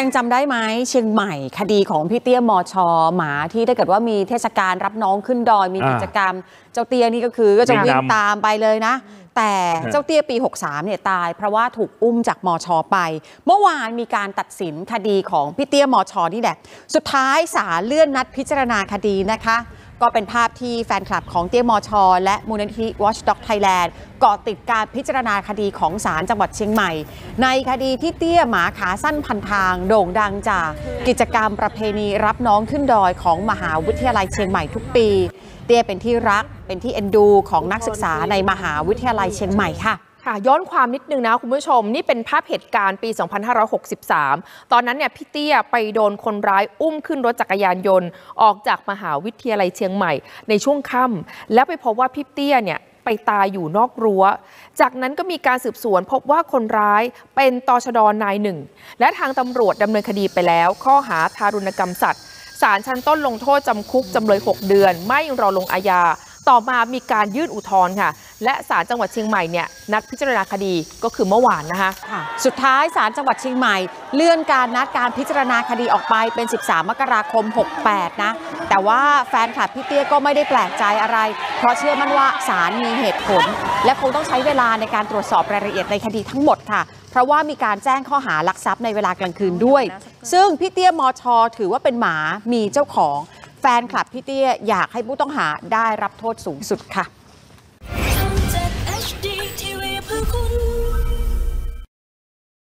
ยังจำได้ไหมเชียงใหม่คดีของพี่เตี้ยมช.หมาที่ถ้าเกิดว่ามีเทศกาลรับน้องขึ้นดอยมีกิจกรรมเจ้าเตี้ยนี่ก็จะวิ่งตามไปเลยนะแต่เจ้าเตี้ยปี63เนี่ยตายเพราะว่าถูกอุ้มจากมช.ไปเมื่อวานมีการตัดสินคดีของพี่เตี้ยมช.นี่แหละสุดท้ายศาลเลื่อนนัดพิจารณาคดีนะคะก็เป็นภาพที่แฟนคลับของเตี้ยมช.และมูลนิธิ Watchdog Thailand เกาะติดการพิจารณาคดีของศาลจังหวัดเชียงใหม่ในคดีที่เตี้ยหมาขาสั้นพันทางโด่งดังจากกิจกรรมประเพณีรับน้องขึ้นดอยของมหาวิทยาลัยเชียงใหม่ทุกปีเตี้ยเป็นที่รักเป็นที่เอ็นดูของนักศึกษาในมหาวิทยาลัยเชียงใหม่ค่ะย้อนความนิดนึงนะคุณผู้ชมนี่เป็นภาพเหตุการณ์ปี2563ตอนนั้นเนี่ยพี่เตี้ยไปโดนคนร้ายอุ้มขึ้นรถจักรยานยนต์ออกจากมหาวิทยาลัยเชียงใหม่ในช่วงค่ำแล้วไปพบว่าพี่เตี้ยเนี่ยไปตายอยู่นอกรั้วจากนั้นก็มีการสืบสวนพบว่าคนร้ายเป็นตชด.นายหนึ่งและทางตำรวจดำเนินคดีไปแล้วข้อหาทารุณกรรมสัตว์ศาลชั้นต้นลงโทษจำคุกจำเลย6เดือนไม่รอลงอาญาต่อมามีการยื่นอุทธรณ์ค่ะและศาลจังหวัดเชียงใหม่เนี่ยนัดพิจารณาคดีก็คือเมื่อวานนะคะสุดท้ายศาลจังหวัดเชียงใหม่เลื่อนการนัดการพิจารณาคดีออกไปเป็น13มกราคม68นะแต่ว่าแฟนคลับพี่เตี้ยก็ไม่ได้แปลกใจอะไรเพราะเชื่อมั่นว่าศาลมีเหตุผลและคงต้องใช้เวลาในการตรวจสอบรายละเอียดในคดีทั้งหมดค่ะเพราะว่ามีการแจ้งข้อหาลักทรัพย์ในเวลากลางคืนด้วยซึ่งพี่เตี้ยมช.ถือว่าเป็นหมามีเจ้าของแฟนคลับพี่เตี้ยอยากให้ผู้ต้องหาได้รับโทษสูงสุดค่ะ